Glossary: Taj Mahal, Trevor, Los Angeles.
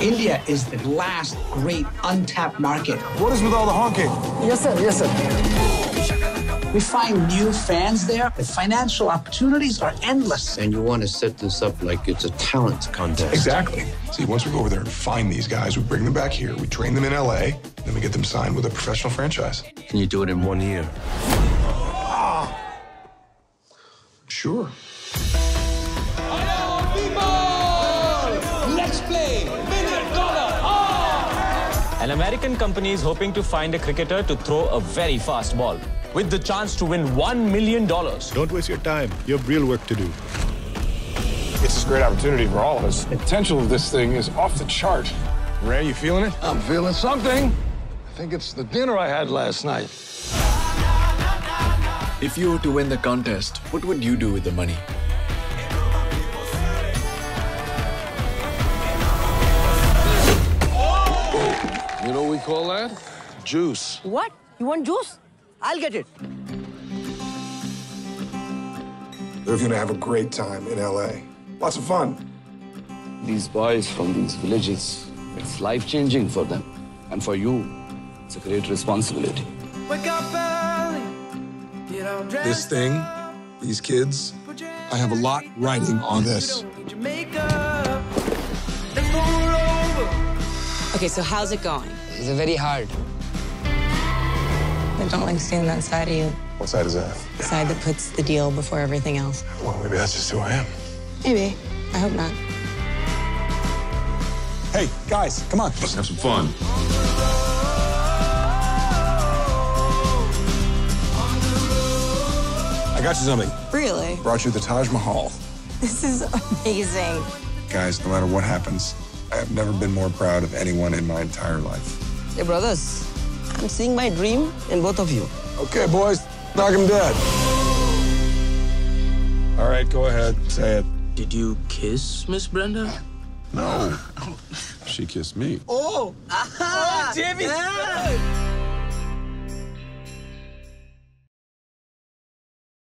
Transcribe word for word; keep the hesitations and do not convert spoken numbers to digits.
India is the last great untapped market. What is with all the honking? Yes, sir. Yes, sir. We find new fans there. The financial opportunities are endless. And you want to set this up like it's a talent contest. Exactly. See, once we go over there and find these guys, we bring them back here, we train them in L A, then we get them signed with a professional franchise. Can you do it in one year? Oh. Sure. An American company is hoping to find a cricketer to throw a very fast ball with the chance to win one million dollars. Don't waste your time. You have real work to do. It's a great opportunity for all of us. The potential of this thing is off the chart. Ray, you feeling it? I'm feeling something. I think it's the dinner I had last night. If you were to win the contest, what would you do with the money? You know what we call that? Juice. What? You want juice? I'll get it. They're gonna have a great time in L A. Lots of fun. These boys from these villages, it's life-changing for them. And for you, it's a great responsibility. Wake up early, get all dressed. This thing, these kids, I have a lot riding on this. Okay, so how's it going? It's very hard. I don't like seeing that side of you. What side is that? The side that puts the deal before everything else. Well, maybe that's just who I am. Maybe. I hope not. Hey, guys, come on. Let's have some fun. I got you something. Really? Brought you the Taj Mahal. This is amazing. Guys, no matter what happens, I have never been more proud of anyone in my entire life. Hey, brothers, I'm seeing my dream in both of you. Okay, boys, knock him dead. All right, go ahead, say it. Did you kiss Miss Brenda? No. She kissed me. Oh! Aha! Oh, Jimmy's good!